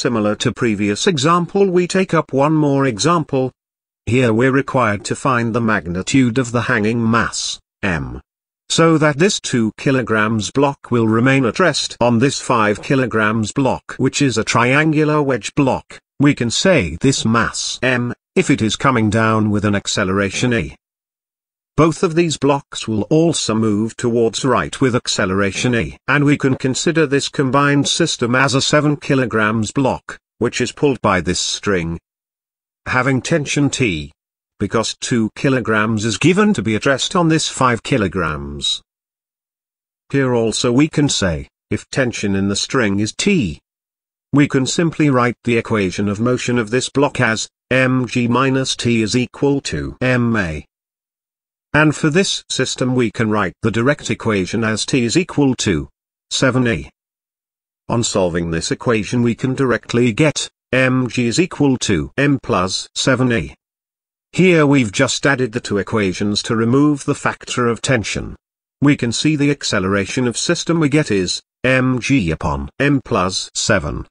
Similar to previous example, we take up one more example. Here we're required to find the magnitude of the hanging mass, m, so that this 2 kg block will remain at rest on this 5 kg block, which is a triangular wedge block. We can say this mass m, if it is coming down with an acceleration a. Both of these blocks will also move towards right with acceleration a, and we can consider this combined system as a 7 kg block, which is pulled by this string, having tension T, because 2 kg is given to be at rest on this 5 kg. Here also we can say, if tension in the string is T, we can simply write the equation of motion of this block as mg minus T is equal to ma. And for this system we can write the direct equation as T is equal to 7a. On solving this equation we can directly get mg is equal to m plus 7a. Here we've just added the 2 equations to remove the factor of tension. We can see the acceleration of system we get is mg upon m plus 7.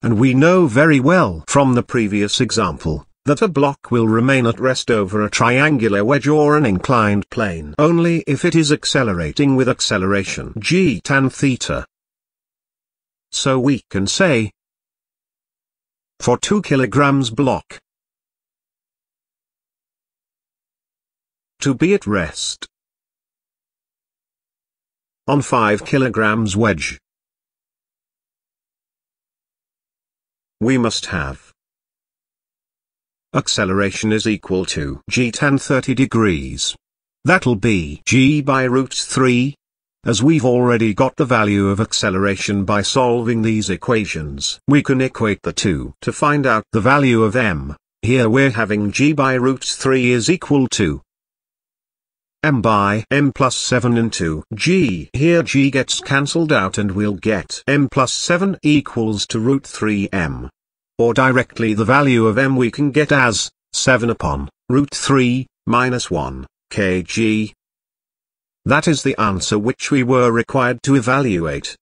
And we know very well from the previous example that a block will remain at rest over a triangular wedge or an inclined plane only if it is accelerating with acceleration g tan theta. So we can say, for 2 kg block to be at rest on 5 kg wedge, we must have acceleration is equal to g tan 30 degrees. That'll be g by root 3, as we've already got the value of acceleration by solving these equations. We can equate the 2 to find out the value of m. Here we're having g by root 3 is equal to m by m plus 7 into g. Here g gets cancelled out and we'll get m plus 7 equals to root 3m. Or directly the value of m we can get as 7 upon root 3 minus 1 kg. That is the answer which we were required to evaluate.